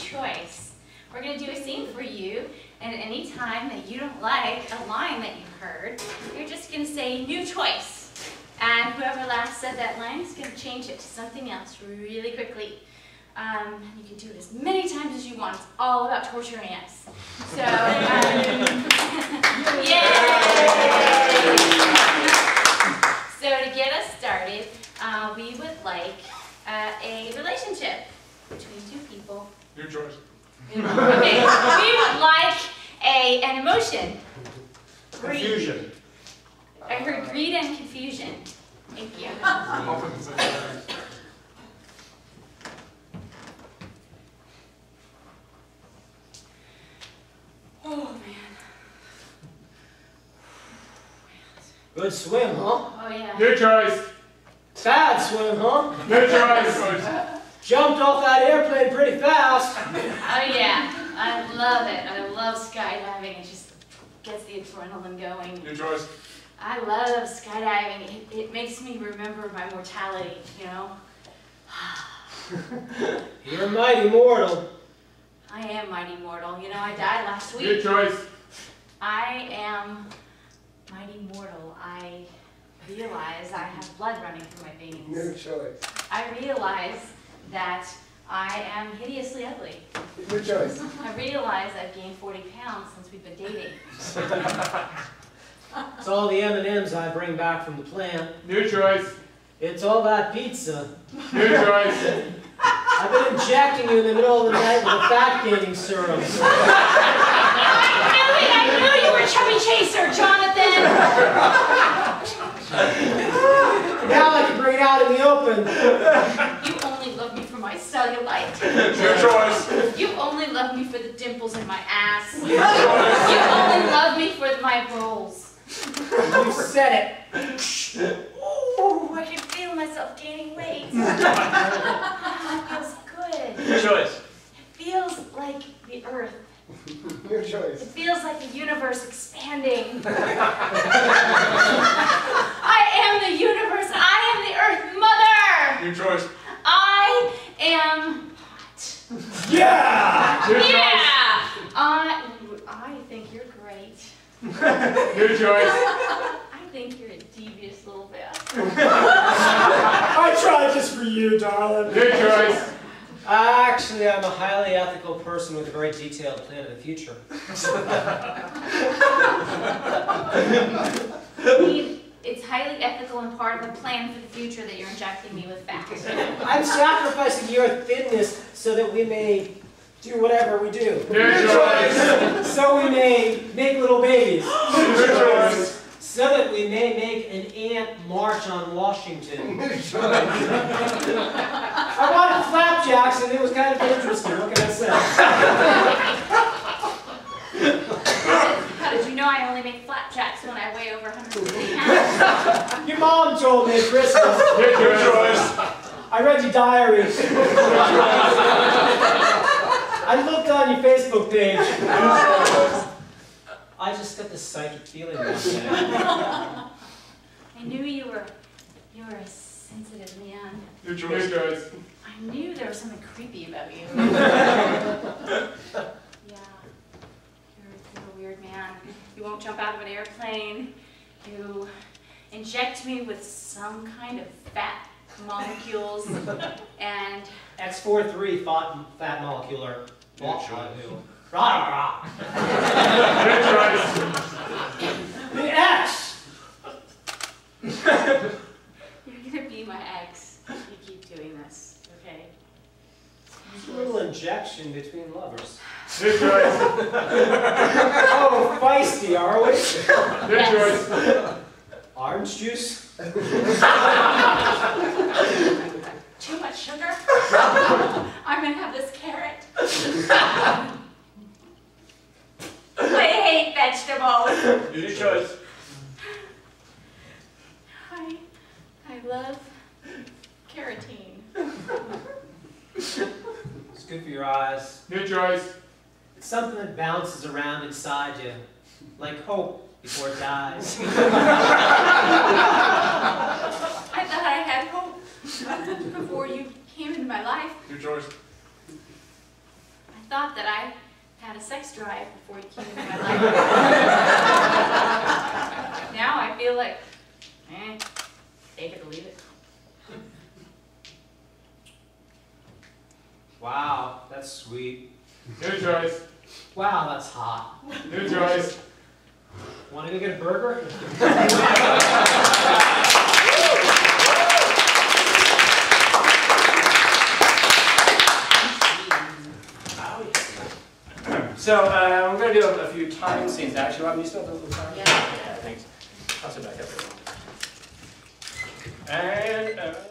choice. We're going to do a scene for you, and at any time that you don't like a line that you heard, you're just going to say, new choice. And whoever last said that line is going to change it to something else really quickly. You can do it as many times as you want. It's all about torturing us. So, So to get us started, we would like a relationship between two people. Your choice. Okay, we would like an emotion. Greed. Confusion. I heard greed and confusion. Thank you. Oh, man. Good swim, huh? Oh, yeah. Your choice. Bad swim, huh? Your choice. Jumped off that airplane pretty fast. Oh, yeah. I love it. I love skydiving. It just gets the adrenaline going. Your choice. I love skydiving. It makes me remember my mortality, you know? You're mighty mortal. I am mighty mortal. You know, I died last week. Your choice. I am mighty mortal. I realize I have blood running through my veins. Your choice. I realize that I am hideously ugly. Your choice. I realize I've gained 40 pounds since we've been dating. It's all the M&Ms I bring back from the plant. Your choice. It's all that pizza. Your choice. I've been injecting you in the middle of the night with a fat gaining serum. I knew you were a chubby chaser, Jonathan! Now I can bring it out in the open. Cellulite. Your choice. You only love me for the dimples in my ass. Your choice. You only love me for my rolls. You said it. Ooh, I can feel myself gaining weight. That feels good. Your choice. It feels like the earth. Your choice. It feels like the universe expanding. I am the universe. I am the earth, mother. Your choice. I am hot. Yeah! Your yeah! Choice. I think you're great. Your choice. I think you're a devious little bastard. I tried just for you, darling. Your choice. Actually, I'm a highly ethical person with a very detailed plan of the future. It's highly ethical and part of the plan for the future that you're injecting me with fat. I'm sacrificing your thinness so that we may do whatever we do. Your choice. So we may make little babies. Your choice. So that we may make an ant march on Washington. Your choice. I wanted flapjacks and it was kind of interesting. What can I say? How did you know I only make flapjacks when I weigh over 150 pounds? Your mom told me at Christmas. Your choice. I read your diary. I looked on your Facebook page. I just got this psychic feeling. I knew you were a sensitive man. Your choice, guys. I knew there was something creepy about you. Yeah, you're a weird man. You won't jump out of an airplane. You inject me with some kind of fat molecules and... X43 fat molecular. Rah, rah, rah. The X! You're gonna be my ex if you keep doing this, okay? It's a little injection between lovers. Your choice. Oh, feisty, are we? Your choice. Orange juice? Too much sugar? I'm gonna have this carrot. I hate vegetables. Your choice. I love carotene. It's good for your eyes. Your choice. It's something that bounces around inside you, like hope. Before it dies. I thought I had hope before you came into my life. Your choice. thought that I had a sex drive before he came into my life. Now I feel like, take it or leave it. Wow, that's sweet. New choice. Wow, that's hot. New choice. Want to go get a burger? So we're going to do a few time scenes. Actually, Robin, you still have a little time? Yeah, thanks. I'll sit back up. And